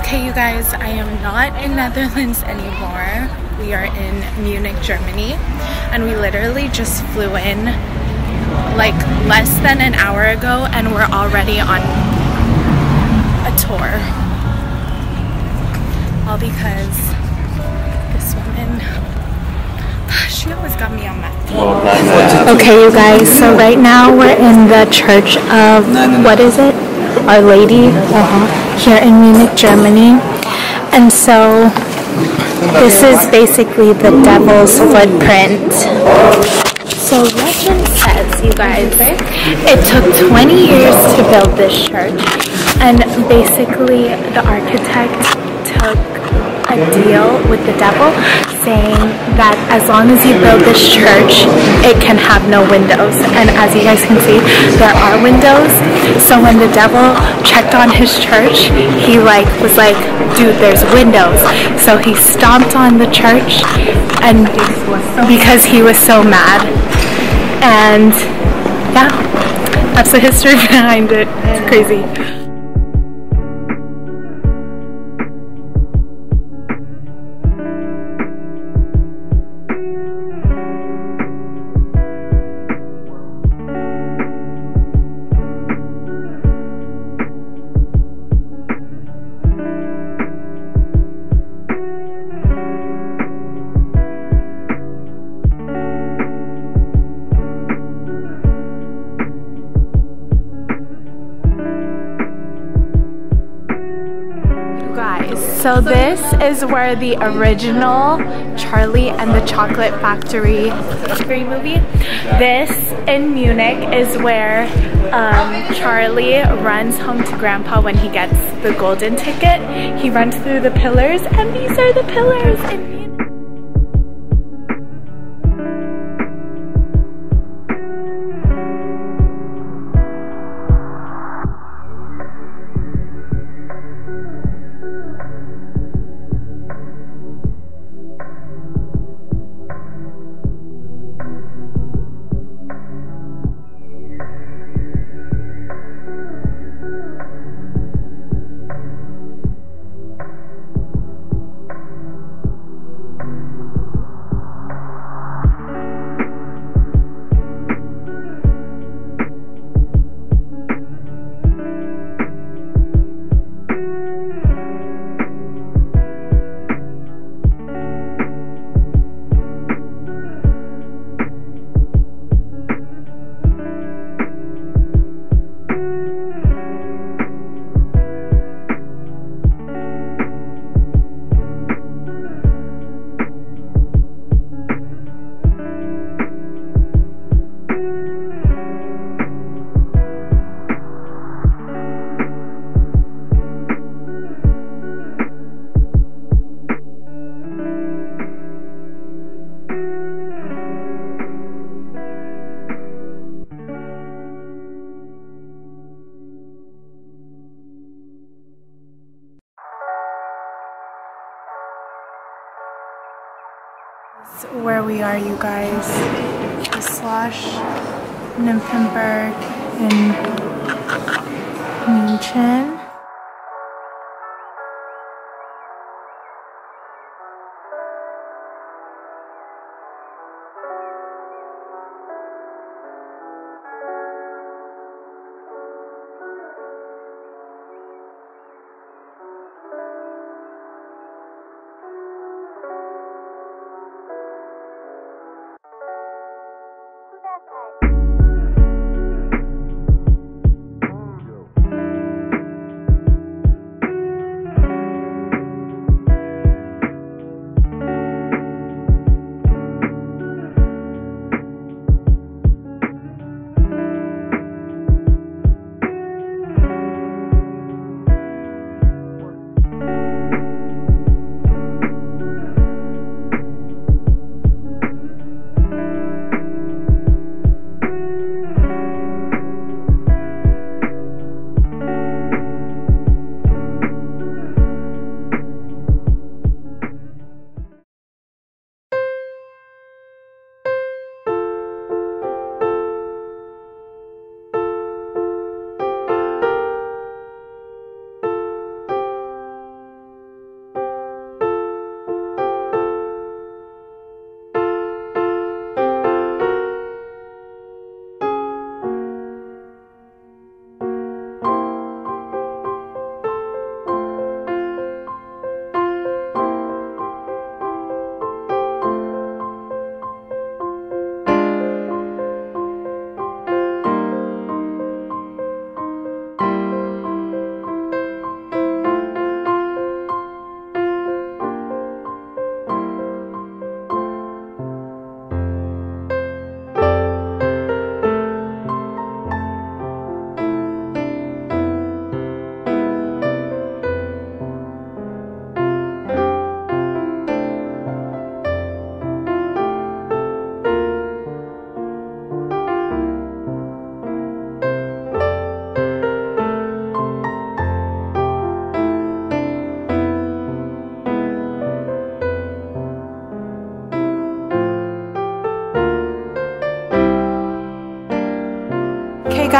Okay, you guys, I am not in Netherlands anymore. We are in Munich, Germany, and we literally just flew in like less than an hour ago and we're already on a tour. All because this woman, she always got me on that. Okay, you guys, so right now we're in the church of, what is it? Our Lady here in Munich, Germany. And so this is basically the devil's footprint. So legend says, you guys, it took 20 years to build this church, and basically the architect took a deal with the devil saying that as long as you build this church, it can have no windows. And as you guys can see, there are windows. So when the devil checked on his church, he was like, dude, there's windows. So he stomped on the church, and because he was so mad. And yeah, that's the history behind it. It's crazy. So this is where the original Charlie and the Chocolate Factory movie. This in Munich is where Charlie runs home to Grandpa when he gets the golden ticket. He runs through the pillars, and these are the pillars in Munich. Where we are, you guys, the Slosh, Nymphenburg, and München.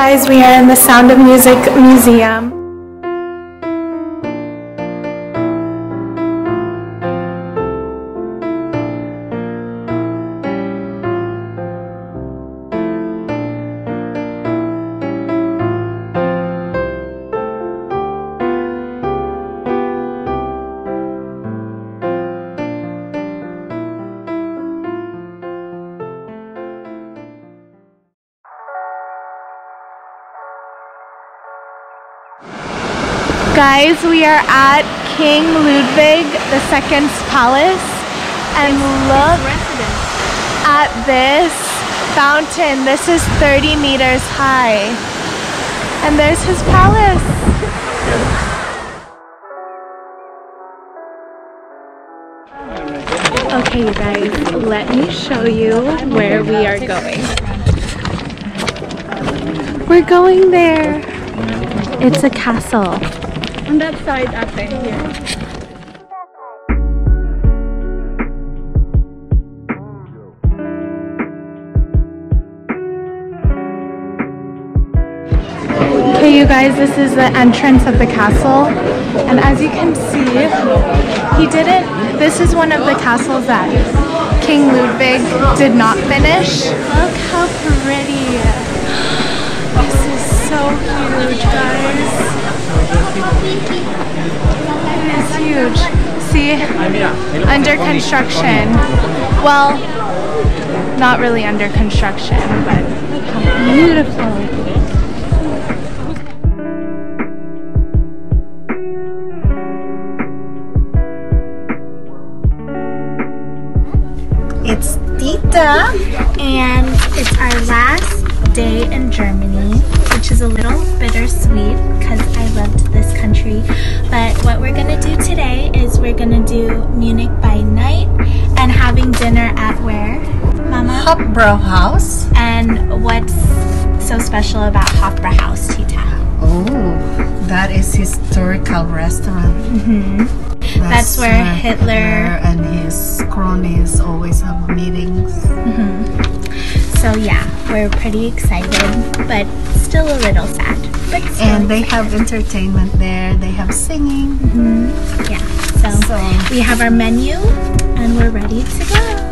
guys, we are in the Sound of Music Museum. Guys, we are at King Ludwig II's palace, and look at this fountain. This is 30 meters high, and there's his palace. Okay, you guys, let me show you where we are going. We're going there. It's a castle. On that side, I think, yeah. Okay, you guys, this is the entrance of the castle. And as you can see, this is one of the castles that King Ludwig did not finish. Look how pretty. This is so huge, guys. It's huge. See, under construction. Well, not really under construction, but look how beautiful. It's Dita, and it's our last day in Germany, which is a little bittersweet because I loved this country. But what we're gonna do today is we're gonna do Munich by night and having dinner at where, Mama? Hofbräuhaus. And what's so special about Hofbräuhaus, Tita? Oh, that is historical restaurant. Mm-hmm. That's where Hitler and his cronies always have meetings. Mm-hmm. So yeah, we're pretty excited, but still a little sad. But still and they have entertainment there. They have singing. Mm-hmm. Yeah. So we have our menu, and we're ready to go.